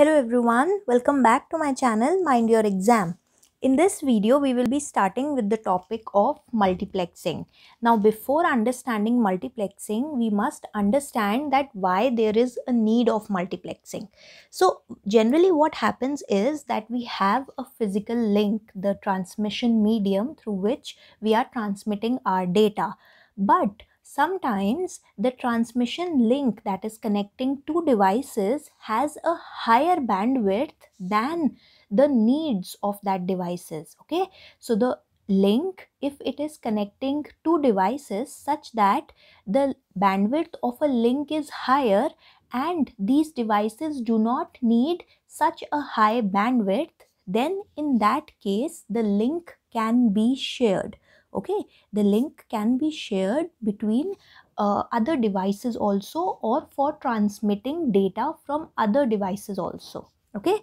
Hello everyone, welcome back to my channel Mind Your Exam. In this video we will be starting with the topic of multiplexing. Now before understanding multiplexing, we must understand that why there is a need of multiplexing. So generally what happens is that we have a physical link, the transmission medium through which we are transmitting our data. But sometimes the transmission link that is connecting two devices has a higher bandwidth than the needs of that devices. Okay, so the link, if it is connecting two devices such that the bandwidth of a link is higher and these devices do not need such a high bandwidth, then in that case the link can be shared. Okay, the link can be shared between other devices also, or for transmitting data from other devices also. Okay,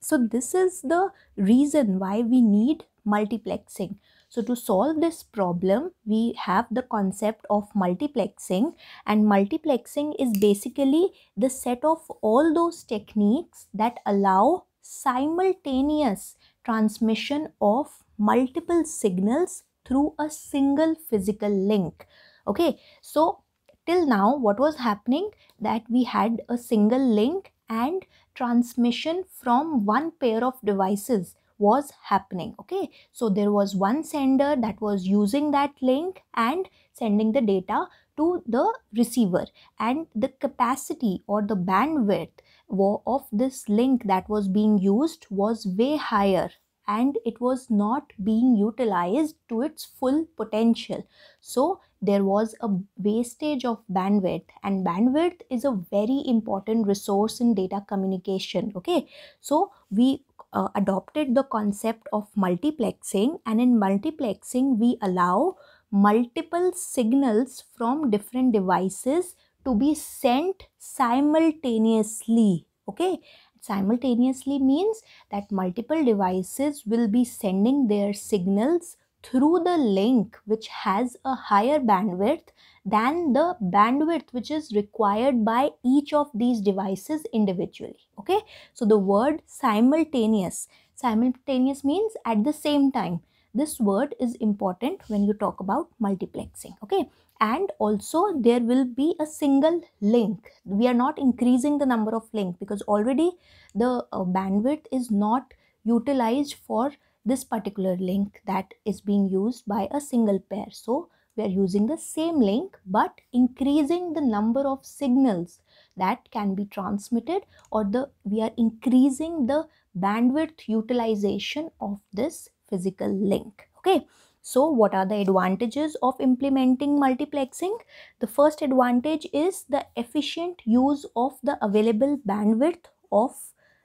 so this is the reason why we need multiplexing. So to solve this problem, we have the concept of multiplexing, and multiplexing is basically the set of all those techniques that allow simultaneous transmission of multiple signals through a single physical link. Okay, so till now what was happening, that we had a single link and transmission from one pair of devices was happening. Okay, so there was one sender that was using that link and sending the data to the receiver, and the capacity or the bandwidth of this link that was being used was way higher and it was not being utilized to its full potential. So there was a wastage of bandwidth, and bandwidth is a very important resource in data communication. Okay, so we adopted the concept of multiplexing, and in multiplexing we allow multiple signals from different devices to be sent simultaneously. Okay, simultaneously means that multiple devices will be sending their signals through the link which has a higher bandwidth than the bandwidth which is required by each of these devices individually. Okay, so the word simultaneous means at the same time. This word is important when you talk about multiplexing. Okay, and also there will be a single link. We are not increasing the number of links because already the bandwidth is not utilized for this particular link that is being used by a single pair. So we are using the same link but increasing the number of signals that can be transmitted, or we are increasing the bandwidth utilization of this physical link. Okay, so what are the advantages of implementing multiplexing? The first advantage is the efficient use of the available bandwidth of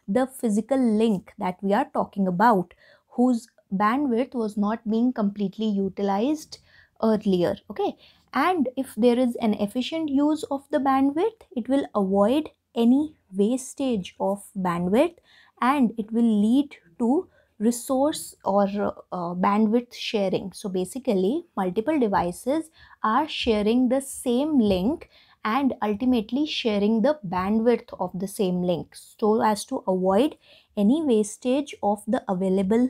the physical link that we are talking about, whose bandwidth was not being completely utilized earlier. Okay, and if there is an efficient use of the bandwidth, it will avoid any wastage of bandwidth, and it will lead to resource or bandwidth sharing. So basically multiple devices are sharing the same link and ultimately sharing the bandwidth of the same link, so as to avoid any wastage of the available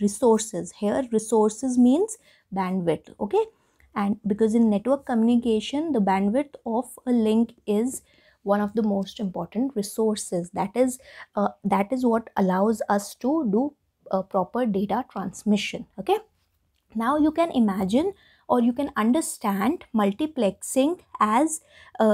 resources. Here resources means bandwidth. Okay, and because in network communication the bandwidth of a link is one of the most important resources, that is what allows us to do proper data transmission. Okay, now you can imagine or you can understand multiplexing as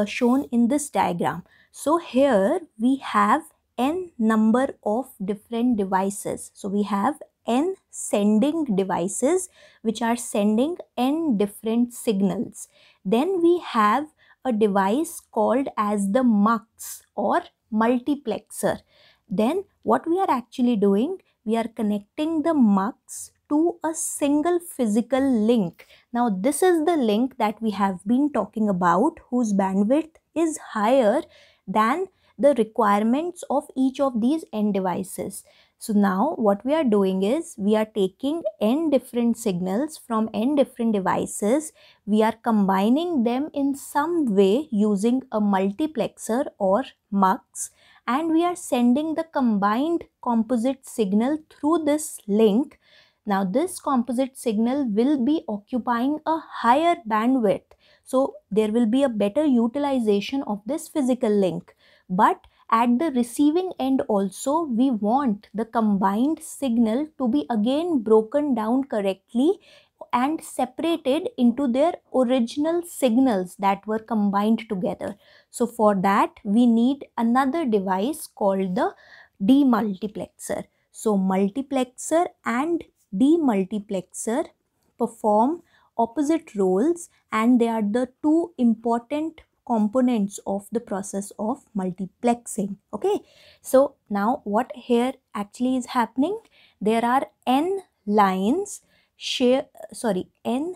shown in this diagram. So here we have n number of different devices. So we have n sending devices which are sending n different signals. Then we have a device called as the MUX or multiplexer. Then what we are actually doing, we are connecting the MUX to a single physical link. Now this is the link that we have been talking about, whose bandwidth is higher than the requirements of each of these n devices. So now what we are doing is, we are taking n different signals from n different devices. We are combining them in some way using a multiplexer or MUX, and we are sending the combined composite signal through this link. Now this composite signal will be occupying a higher bandwidth. So there will be a better utilization of this physical link. But at the receiving end also, we want the combined signal to be again broken down correctly and separated into their original signals that were combined together. So for that, we need another device called the demultiplexer. So multiplexer and demultiplexer perform opposite roles, and they are the two important components of the process of multiplexing. Okay, so now what here actually is happening, there are n lines, n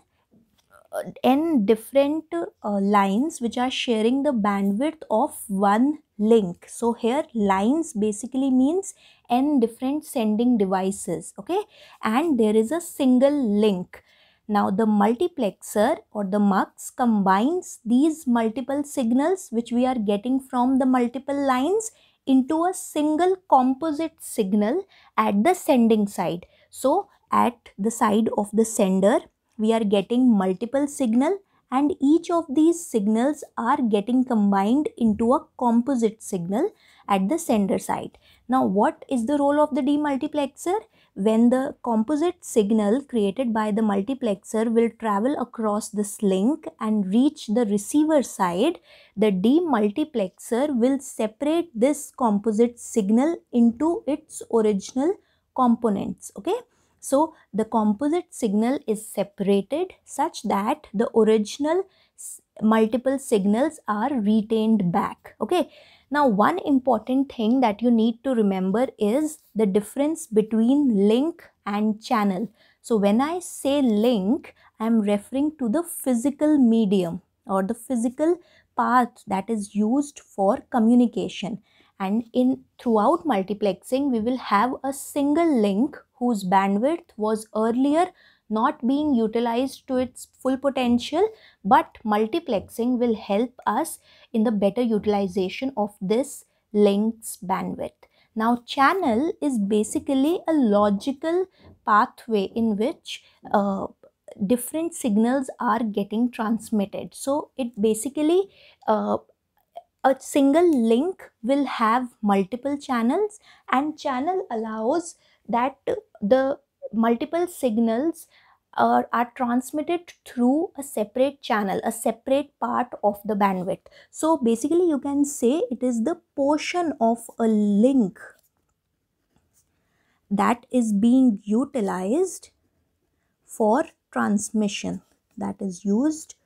different lines which are sharing the bandwidth of one link. So here lines basically means n different sending devices, okay, and there is a single link. Now the multiplexer or the MUX combines these multiple signals which we are getting from the multiple lines into a single composite signal at the sending side. So at the side of the sender, we are getting multiple signal, and each of these signals are getting combined into a composite signal at the sender side. Now what is the role of the demultiplexer? When the composite signal created by the multiplexer will travel across this link and reach the receiver side, the demultiplexer will separate this composite signal into its original components, okay? So the composite signal is separated such that the original multiple signals are retained back, okay? Now one important thing that you need to remember is the difference between link and channel. So when I say link, I am referring to the physical medium or the physical path that is used for communication. And throughout multiplexing, we will have a single link whose bandwidth was earlier not being utilized to its full potential, but multiplexing will help us in the better utilization of this link's bandwidth. Now, channel is basically a logical pathway in which different signals are getting transmitted. So it basically a single link will have multiple channels, and channel allows that the multiple signals are transmitted through a separate channel, a separate part of the bandwidth. So basically you can say it is the portion of a link that is being utilized for transmission, that is used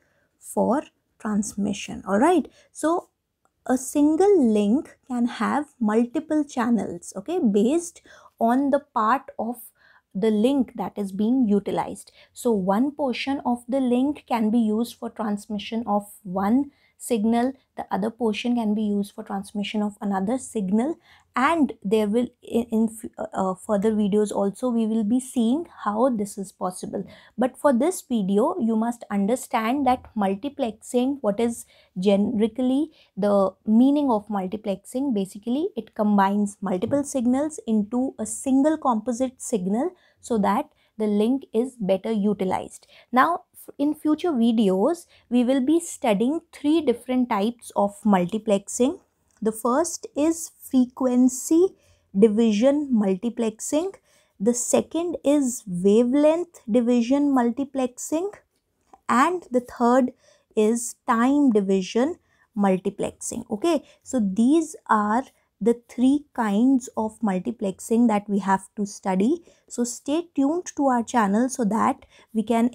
for transmission. All right, so a single link can have multiple channels, okay, based on the part of the link that is being utilized. So one portion of the link can be used for transmission of one signal, the other portion can be used for transmission of another signal, and there will in further videos also we will be seeing how this is possible. But for this video, you must understand that multiplexing, what is generically the meaning of multiplexing, basically it combines multiple signals into a single composite signal so that the link is better utilized. Now in future videos, we will be studying three different types of multiplexing. The first is frequency division multiplexing. The second is wavelength division multiplexing. And the third is time division multiplexing. Okay, so these are the three kinds of multiplexing that we have to study. So stay tuned to our channel so that we can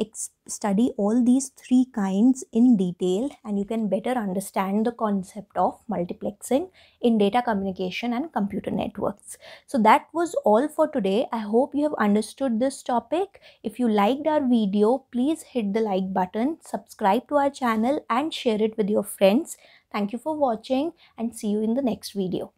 study all these three kinds in detail, and you can better understand the concept of multiplexing in data communication and computer networks. So that was all for today. I hope you have understood this topic. If you liked our video, please hit the like button, subscribe to our channel and share it with your friends. Thank you for watching and see you in the next video.